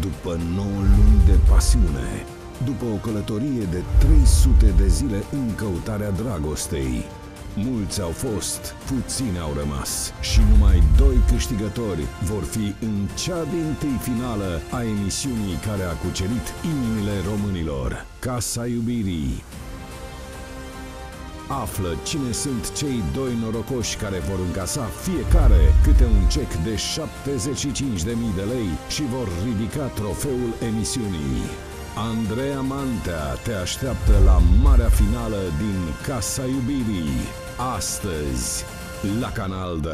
După 9 luni de pasiune, după o călătorie de 300 de zile în căutarea dragostei, mulți au fost, puțini au rămas și numai 2 câștigători vor fi în cea dintâi finală a emisiunii care a cucerit inimile românilor, Casa Iubirii. Află cine sunt cei 2 norocoși care vor încasa fiecare câte un cec de 75.000 de lei și vor ridica trofeul emisiunii. Andreea Mantea te așteaptă la marea finală din Casa Iubirii, astăzi, la Kanal D.